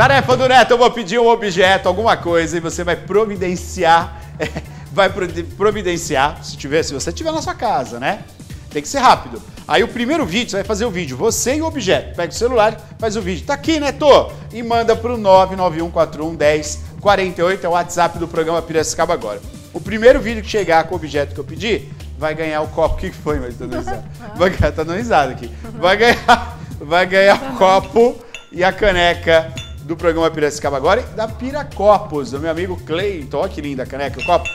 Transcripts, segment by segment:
Tarefa do Neto, eu vou pedir um objeto, alguma coisa, e você vai providenciar, se você tiver na sua casa, né? Tem que ser rápido. Aí o primeiro vídeo, você vai fazer o vídeo, você e o objeto. Pega o celular, faz o vídeo. Tá aqui, né, Tô? E manda pro 991411048, é o WhatsApp do programa Piracicaba Agora. O primeiro vídeo que chegar com o objeto que eu pedi, vai ganhar o copo. O que foi, mas tá dando risada? Vai ganhar, tá dando risada aqui. Vai ganhar o copo e a caneca do programa Piracicaba Agora e da Piracopos, do meu amigo Cleito. Olha que linda a caneca, o copo.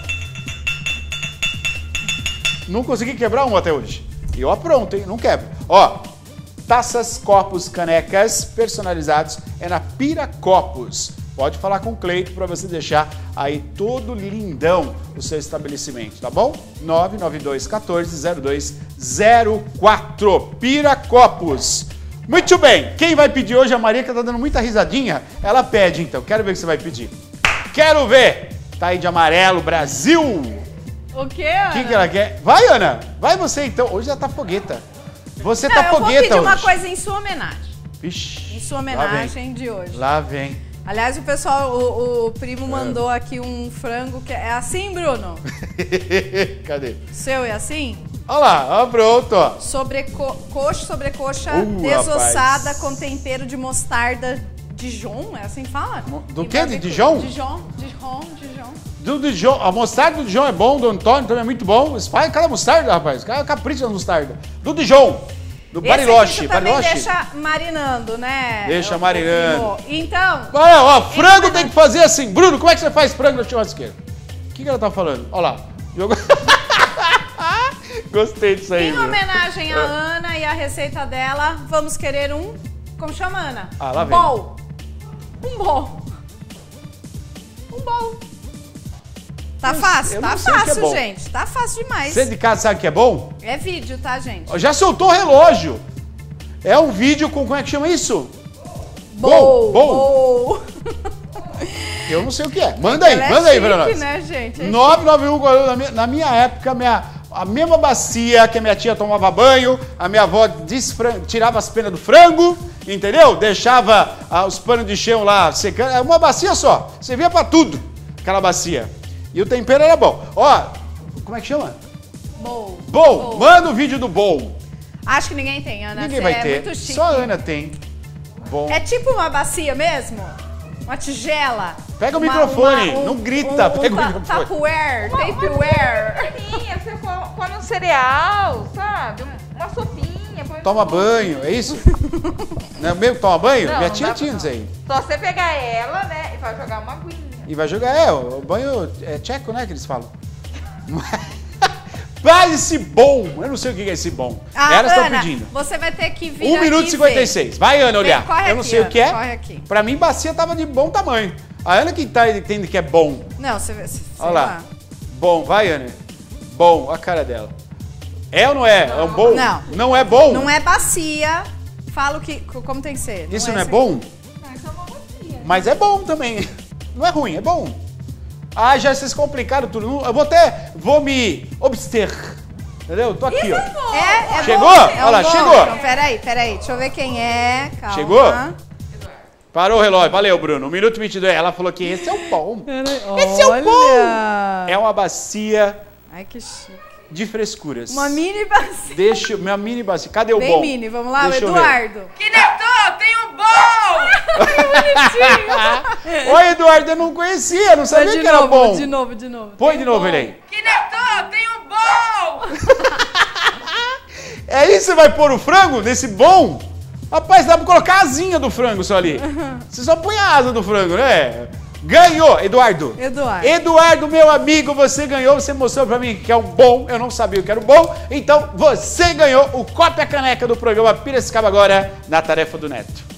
Não consegui quebrar um até hoje. E eu apronto, hein? Não quebro. Ó, taças, copos, canecas personalizados é na Piracopos. Pode falar com o Cleito para você deixar aí todo lindão o seu estabelecimento, tá bom? 992-14-0204, Piracopos. Muito bem, quem vai pedir hoje? A Maria, que tá dando muita risadinha. Ela pede, então. Quero ver o que você vai pedir. Quero ver! Tá aí de amarelo, Brasil! O quê, Ana? O que que ela quer? Vai, Ana! Vai você, então. Hoje ela tá fogueta. Você tá fogueta hoje. Eu vou pedir uma coisa em sua homenagem. Vixe! Em sua homenagem de hoje. Lá vem. Aliás, o pessoal, o primo mandou aqui um frango que é assim, Bruno? Cadê? Seu é assim? Olha lá, ó, pronto, ó. Sobrecoxa desossada, rapaz, com tempero de mostarda Dijon, é assim que fala? Do e que? De Dijon? Dijon. Do Dijon. A mostarda do Dijon é bom, do Antônio também é muito bom. Espalha cada mostarda, rapaz. Cada capricha na mostarda. Do Dijon. Do Bariloche. Bariloche. Deixa marinando, né? Deixa marinando. Então... Olha, ó, frango tem que fazer assim. Bruno, como é que você faz frango na churrasqueira? O que ela tá falando? Olha lá. Jogou... Gostei disso aí. Em homenagem à Ana e à receita dela, vamos querer um... Como chama, Ana? Ah, lá vem. Um bol. Tá fácil, tá fácil, gente. Tá fácil demais. Você de casa sabe que é bom? É vídeo, tá, gente? Já soltou o relógio. É um vídeo com... Como é que chama isso? Bol. Eu não sei o que é. Manda aí pra nós. Né, gente? 991, na minha época, a mesma bacia que a minha tia tomava banho, a minha avó tirava as penas do frango, entendeu? Deixava os panos de chão lá secando. É uma bacia só. Servia pra tudo, aquela bacia. E o tempero era bom. Ó, como é que chama? Bol. Manda o vídeo do bol. Acho que ninguém tem, Ana. Ninguém vai ter. Muito chique. Só a Ana tem. Bom. É tipo uma bacia mesmo? Uma tigela? Pega o microfone. Não grita. Pega o microfone. Tupperware, tapeware. Você come um cereal, sabe? Uma sopinha. Toma banho, é isso? Não é mesmo? Toma banho? Minha tia tinha isso aí. Só você pegar ela, né? E vai jogar uma aguinha. E vai jogar, o banho é tcheco, né, que eles falam. Mas esse bom, eu não sei o que é esse bom. Elas estão pedindo. Você vai ter que vir 1 minuto e 56. Vai, Ana, olhar. Eu não sei o que é. Pra mim, bacia tava de bom tamanho. A Ana que tá entendendo que é bom. Não, você vê. Olha lá. Bom, vai, Ana. Bom, a cara dela. É ou não é? É um bom? Não. Não é bom? Não é bacia. Fala como tem que ser. Isso não é bom? Não, isso é uma bacia. Mas é bom também. Não é ruim, é bom. Ah, já vocês complicaram tudo. Eu vou até... Vou me obster. Entendeu? Tô aqui, ó. É chegou? Bom, olha lá, chegou. Então, peraí. Deixa eu ver quem é. Calma. Chegou? Parou o relógio. Valeu, Bruno. 1 minuto e 22. Ela falou que esse é o bom. Esse é o bom. É uma bacia... Ai, que chique. De frescuras. Uma mini bacia. Deixa... Minha mini bacia. Cadê o bom? Bem mini. Vamos lá, o Eduardo. Que Neto, tem um bom! Bonitinho! Oi, Eduardo, eu não conhecia, não sabia que era bom. De novo. Põe de novo ele aí. Que Neto, tem um bom! É isso, você vai pôr o frango nesse bom? Rapaz, dá pra colocar a asinha do frango só ali. Você só põe a asa do frango, né? Ganhou, Eduardo. Eduardo, meu amigo, você ganhou. Você mostrou pra mim que é um bom. Eu não sabia o que era um bom. Então, você ganhou o copo e a caneca do programa Piracicaba Agora na Tarefa do Neto.